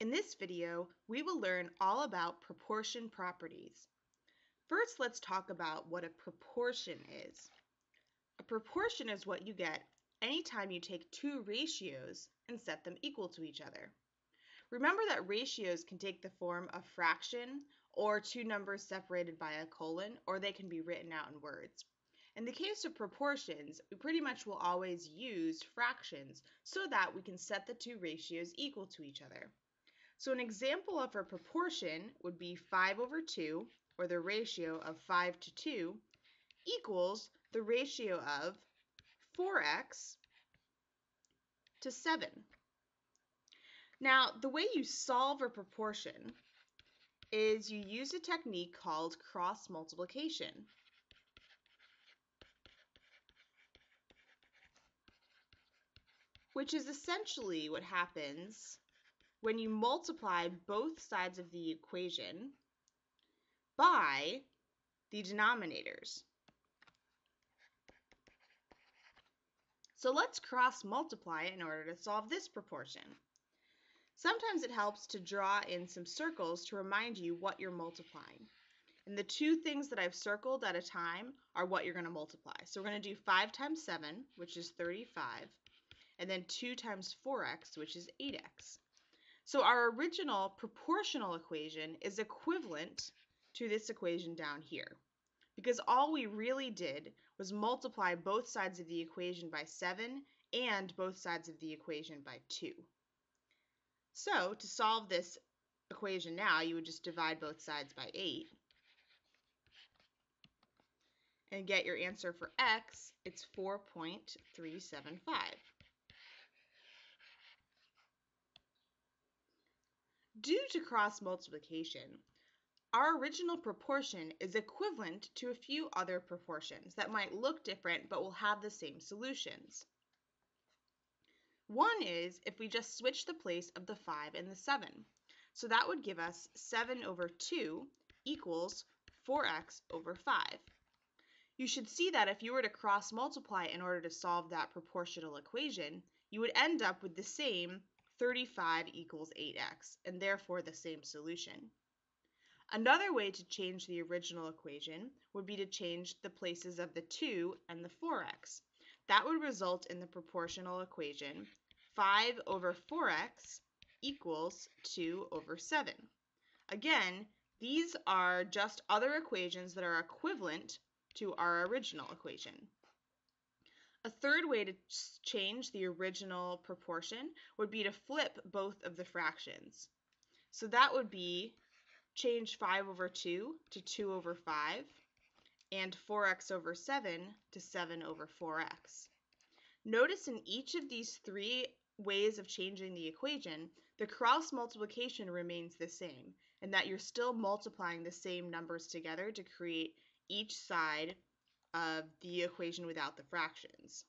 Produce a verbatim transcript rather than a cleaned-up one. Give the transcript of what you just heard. In this video, we will learn all about proportion properties. First, let's talk about what a proportion is. A proportion is what you get anytime you take two ratios and set them equal to each other. Remember that ratios can take the form of fraction or two numbers separated by a colon, or they can be written out in words. In the case of proportions, we pretty much will always use fractions so that we can set the two ratios equal to each other. So an example of a proportion would be five over two, or the ratio of five to two, equals the ratio of four x to seven. Now, the way you solve a proportion is you use a technique called cross multiplication. Which is essentially what happens when you multiply both sides of the equation by the denominators. So let's cross multiply in order to solve this proportion. Sometimes it helps to draw in some circles to remind you what you're multiplying. And the two things that I've circled at a time are what you're going to multiply. So we're going to do five times seven, which is thirty-five, and then two times four x, which is eight x. So our original proportional equation is equivalent to this equation down here, because all we really did was multiply both sides of the equation by seven and both sides of the equation by two. So to solve this equation now, you would just divide both sides by eight and get your answer for x. It's four point three seven five. Due to cross multiplication, our original proportion is equivalent to a few other proportions that might look different but will have the same solutions. One is if we just switch the place of the five and the seven. So that would give us seven over two equals four x over five. You should see that if you were to cross multiply in order to solve that proportional equation, you would end up with the same thirty-five equals eight x, and therefore the same solution. Another way to change the original equation would be to change the places of the two and the four x. That would result in the proportional equation five over four x equals two over seven. Again, these are just other equations that are equivalent to our original equation. A third way to change the original proportion would be to flip both of the fractions. So that would be change five over two to two over five and four x over seven to seven over four x. Notice in each of these three ways of changing the equation, the cross multiplication remains the same, and that you're still multiplying the same numbers together to create each side of the equation without the fractions.